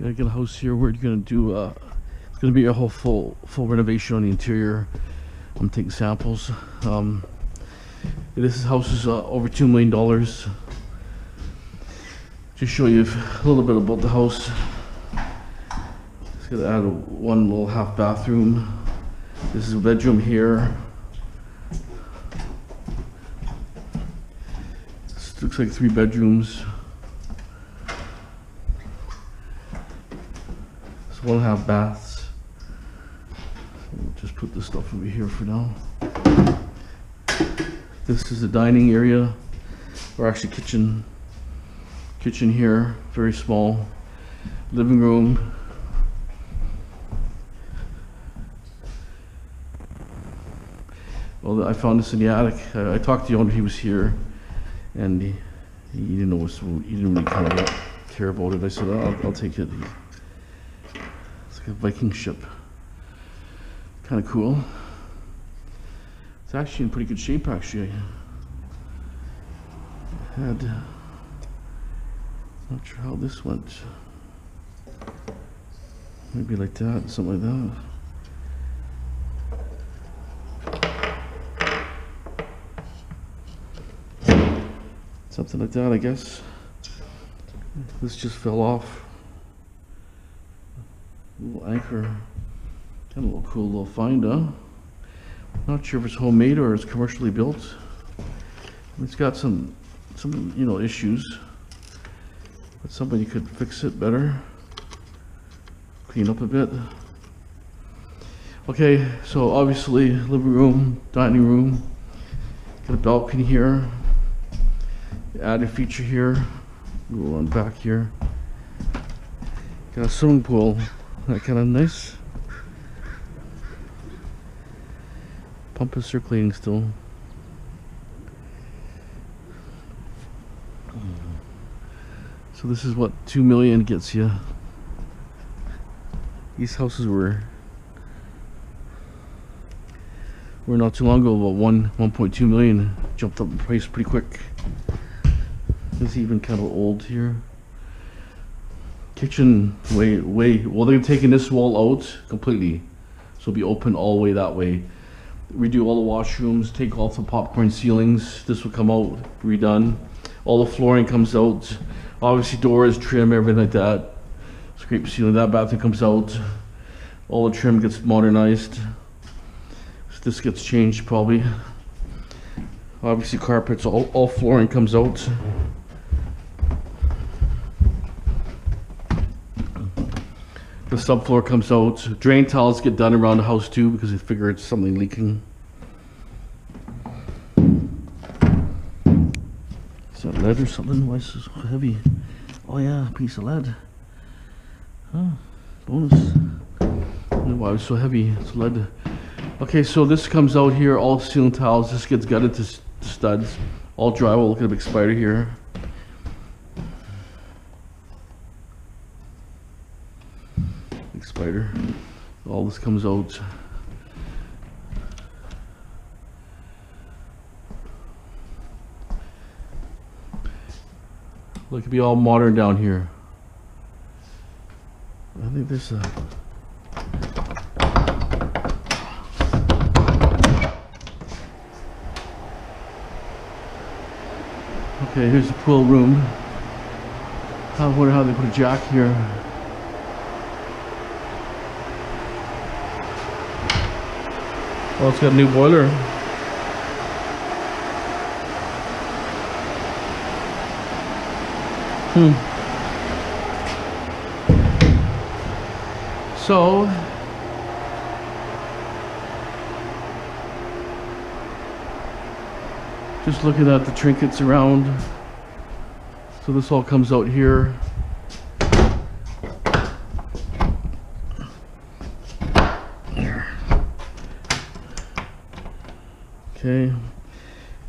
Gonna get a house here. We're gonna do it's gonna be a whole full renovation on the interior. I'm taking samples. This house is over $2 million. Just show you a little bit about the house. It's gonna add one little half bathroom. This is a bedroom here. This looks like 3 bedrooms. It's 1.5 baths. So we'll just put this stuff over here for now. This is the dining area, or actually kitchen. Kitchen here, very small. Living room. Well, I found this in the attic. I talked to the owner; he was here, and he didn't know what. He didn't really kind of care about it. I said, oh, "I'll take it." It's like a Viking ship. Kind of cool. It's actually in pretty good shape. Actually, I had. Not sure how this went. Maybe like that, something like that. Something like that, I guess. This just fell off. A little anchor. Kind of a little cool little find, huh? Not sure if it's homemade or it's commercially built. It's got some you know, issues. But somebody could fix it better. Clean up a bit. Okay, so obviously, living room, dining room. Got a balcony here. Added feature here, we'll run back here. Got a swimming pool, that kind of nice. Pump is circulating still. So this is what $2 million gets you. These houses were not too long ago, about 1.2 million, jumped up in price pretty quick. It's even kind of old here. Kitchen way. Well, they've taken this wall out completely, so it'll be open all the way that way. Redo all the washrooms, take off the popcorn ceilings. This will come out redone. All the flooring comes out. Obviously, doors, trim, everything like that. Scrape ceiling. That bathroom comes out. All the trim gets modernized. This gets changed probably. Obviously, carpets. All flooring comes out. The subfloor comes out. Drain tiles get done around the house too because they figure it's something leaking. Is that lead or something? Why is it so heavy? Oh yeah, a piece of lead. Oh, bonus. I don't know why it's so heavy. It's lead. Okay, so this comes out here. All ceiling tiles. This gets gutted to studs. All drywall. Look at a big spider here. Spider. All this comes out. Look, it'd be all modern down here. I think there's a. Okay, here's the pool room. I wonder how they put a jack here. Oh, it's got a new boiler. So, just looking at the trinkets around. So this all comes out here. Okay,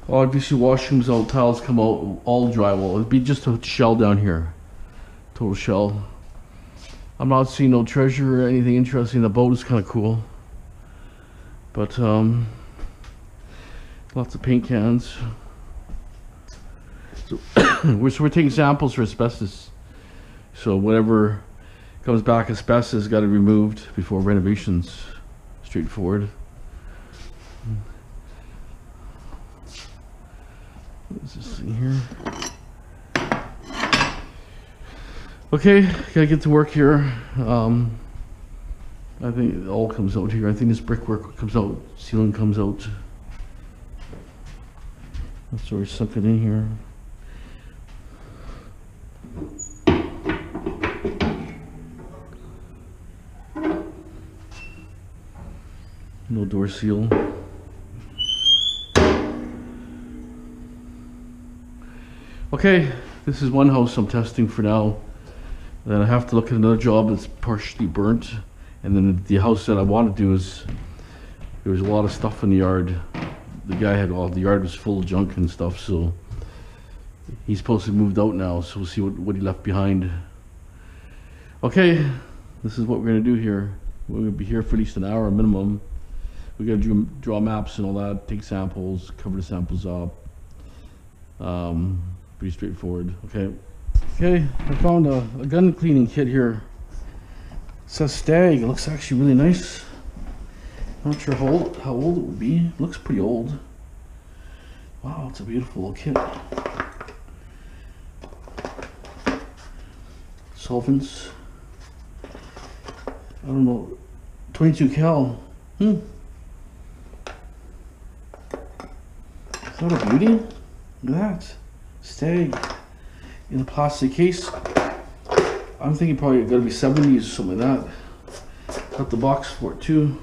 obviously washrooms out, tiles come out, all drywall. It'd be just a shell down here, total shell. I'm not seeing no treasure or anything interesting. The boat is kind of cool, but lots of paint cans. So we're taking samples for asbestos. So whatever Comes back asbestos, got it removed before renovations. Straightforward. Let's just see here. Okay, gotta get to work here. I think it all comes out here. I think this brickwork comes out, ceiling comes out. That's where we sunk it in here. No door seal. Okay, this is one house I'm testing for now. Then I have to look at another job that's partially burnt, and then the house that I want to do is, there was a lot of stuff in the yard. The guy had all, the yard was full of junk and stuff, so he's supposed to have moved out now, so we'll see what he left behind. Okay, this is what we're going to do here. We're going to be here for at least an hour minimum. We got to draw maps and all that, take samples, cover the samples up. Pretty straightforward. Okay. Okay, I found a gun cleaning kit here. It says Stag. It looks actually really nice. Not sure how old it would be. It looks pretty old. Wow, it's a beautiful little kit. Solvents. I don't know. 22 cal. Is that a beauty? Look at that. Stag in a plastic case. I'm thinking probably gotta be 70s or something like that. Got the box for it too.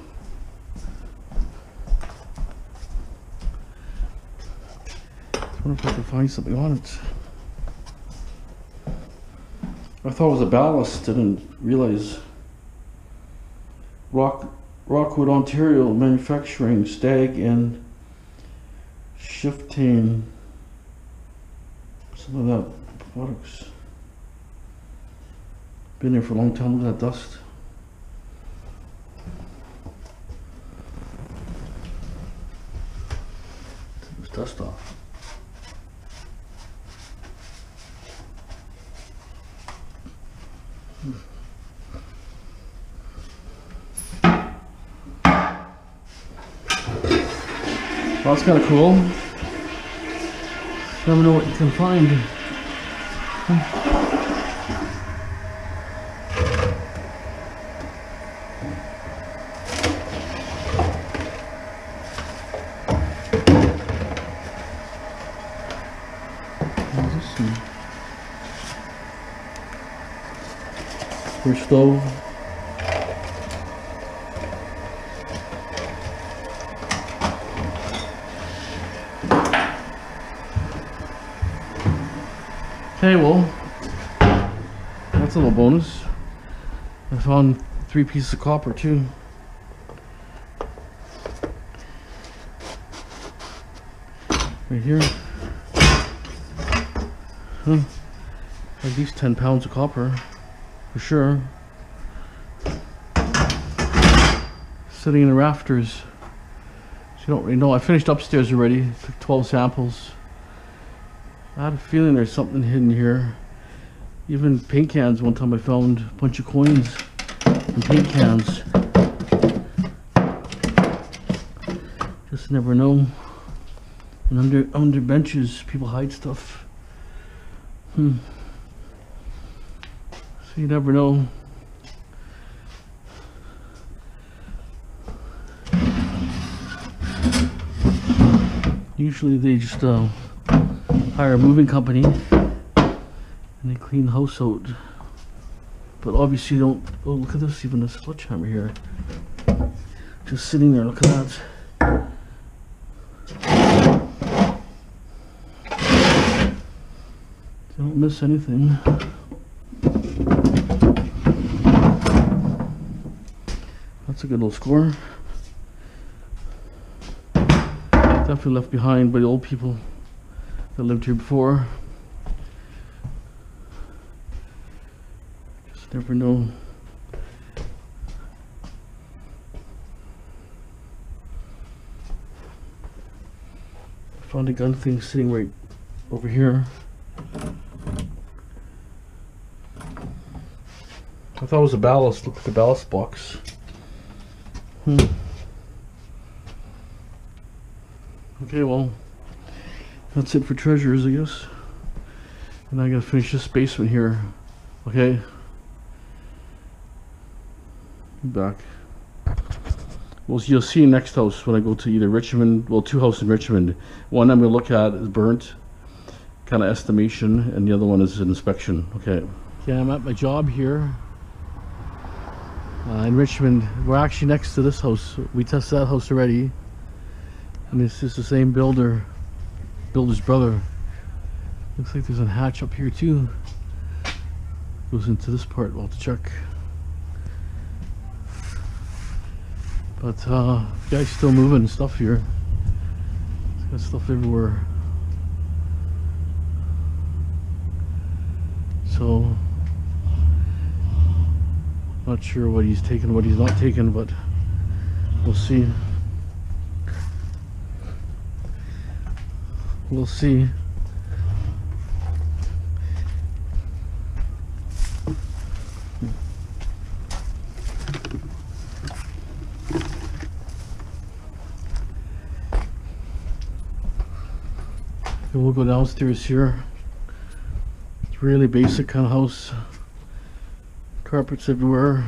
I wonder if I can find something on it. I thought it was a ballast, didn't realize. Rockwood Ontario Manufacturing, Stag and Shifting, some of that products. Been here for a long time. Look at that dust. Take this dust off. Well, that's kind of cool. Never know what you can find. First stove. Okay, well, that's a little bonus. I found 3 pieces of copper too. Right here. Huh. At least 10 pounds of copper, for sure. Sitting in the rafters. So you don't really know. I finished upstairs already, took 12 samples. I had a feeling there's something hidden here. Even paint cans, one time I found a bunch of coins and paint cans. Just never know. And under benches, people hide stuff. So you never know. Usually they just hire a moving company and they clean the house out, but obviously you don't. Oh, look at this, even a sledgehammer here just sitting there. Look at that. Don't miss anything. That's a good little score. Definitely left behind by the old people that lived here before. Just never know. I found a gun thing sitting right over here. I thought it was a ballast. Look at the ballast box. Okay, well, that's it for treasures, I guess. And I gotta finish this basement here. Okay. Back. Well, you'll see next house when I go to either Richmond. Well, two houses in Richmond. One I'm gonna look at is burnt, kind of estimation, and the other one is an inspection. Okay. Yeah, I'm at my job here in Richmond. We're actually next to this house. We tested that house already, and it's just the same builder, builder's brother. Looks like there's a hatch up here too. Goes into this part. We'll have to check. But the guy's still moving stuff here. He's got stuff everywhere. So not sure what he's taking, what he's not taking, but we'll see. We'll see. And we'll go downstairs here. It's really basic kind of house. Carpets everywhere.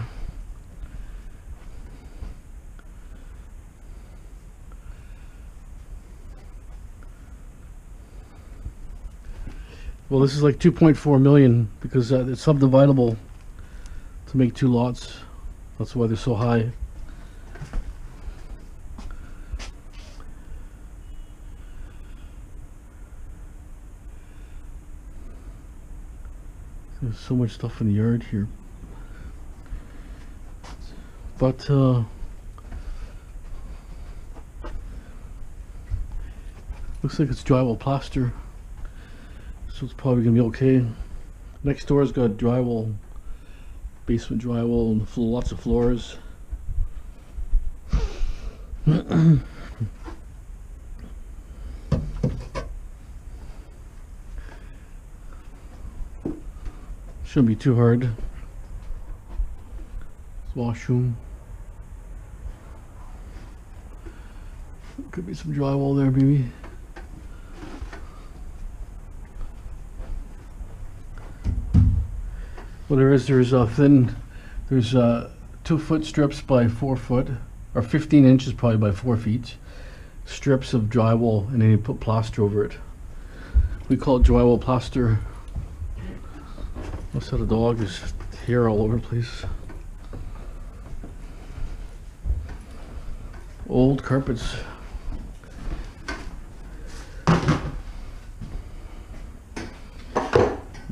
Well, this is like 2.4 million because it's subdividable to make two lots. That's why they're so high. There's so much stuff in the yard here, but looks like it's drywall plaster, so it's probably gonna be okay. Next door's got drywall, basement drywall, and lots of floors. Shouldn't be too hard. Washroom. Could be some drywall there, maybe. Well, there's a thin, there's 2 foot strips by 4 foot, or 15 inches probably by 4 feet, strips of drywall, and then you put plaster over it. We call it drywall plaster. Looks like the dog is hair all over the place. Old carpets.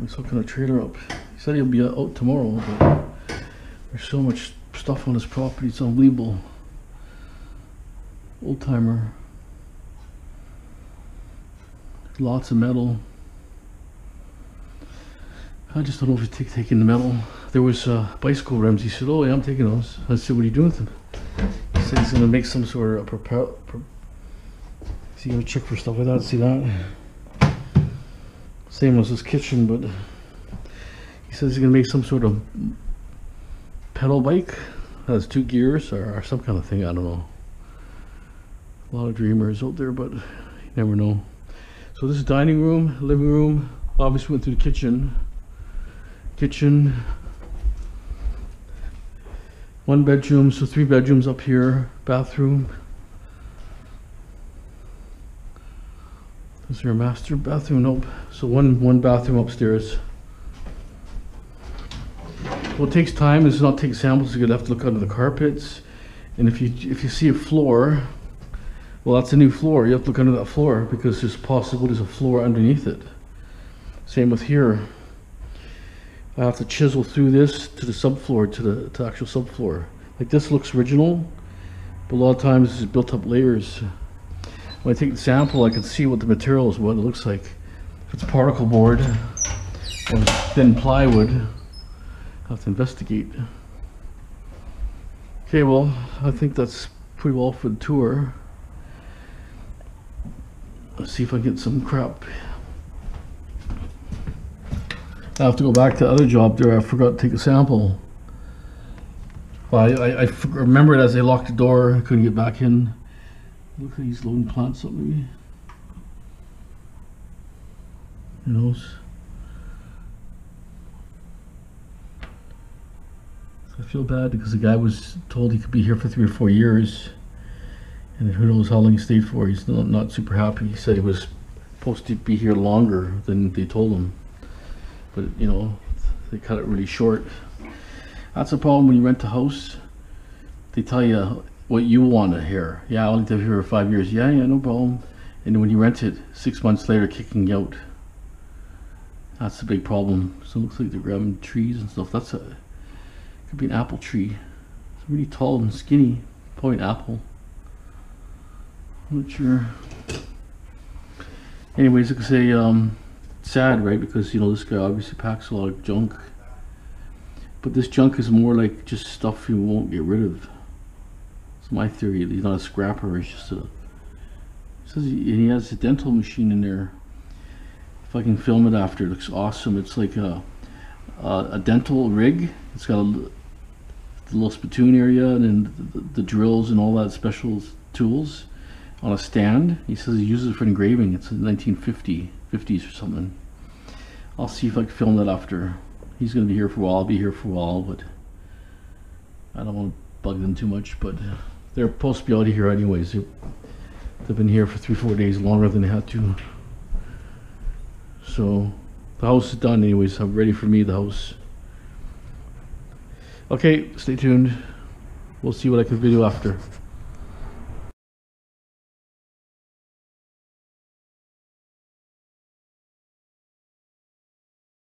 He's hooking a trailer up. He said he'll be out tomorrow, but there's so much stuff on his property, it's unbelievable. Old timer. Lots of metal. I just don't know if you taking the metal. There was bicycle rims. He said, oh yeah, I'm taking those. I said, what are you doing with them? He said he's gonna make some sort of propel. Is he gonna check for stuff like that? See that? Same as his kitchen, but he says he's gonna make some sort of pedal bike that has 2 gears or some kind of thing. I don't know. A lot of dreamers out there, but you never know. So this is dining room, living room. Obviously went through the kitchen. Kitchen, 1 bedroom, so 3 bedrooms up here, bathroom. Is there a master bathroom? Nope. So one bathroom upstairs. Well, it takes time. It's not take samples. You're gonna have to look under the carpets, and if you see a floor, well, that's a new floor. You have to look under that floor because it's possible there's a floor underneath it. Same with here. I have to chisel through this to the subfloor, to the actual subfloor. Like this looks original, but a lot of times it's built up layers. When I take the sample, I can see what the material is, what it looks like. If it's particle board or thin plywood, I have to investigate. Okay, well, I think that's pretty well for the tour. Let's see if I can get some crap. I have to go back to the other job there. I forgot to take a sample. Well, I remember it as they locked the door. I couldn't get back in. Look, he's loading plants up, maybe. Who knows? So I feel bad because the guy was told he could be here for 3 or 4 years, and who knows how long he stayed for. He's not super happy. He said he was supposed to be here longer than they told him, but you know, they cut it really short. That's the problem when you rent a house. They tell you what you want to hear. Yeah, I only live here for 5 years. Yeah, no problem. And when you rent it, 6 months later, kicking you out. That's the big problem. So it looks like they're grabbing trees and stuff. That's a, could be an apple tree. It's really tall and skinny. Probably an apple. I'm not sure. Anyways, I could say, sad, right? Because, you know, this guy obviously packs a lot of junk. But this junk is more like just stuff you won't get rid of. It's my theory. He's not a scrapper. He's just a... He says he has a dental machine in there. If I can film it after, it looks awesome. It's like a dental rig. It's got a little spittoon area and then the drills and all that special tools on a stand. He says he uses it for engraving. It's in 1950s or something. I'll see if I can film that after. He's gonna be here for a while. I'll be here for a while, but I don't want to bug them too much. But they're supposed to be out of here anyways. They've been here for 3 or 4 days longer than they had to. So the house is done anyways. I'm ready for me, the house. Okay, stay tuned. We'll see what I can video after.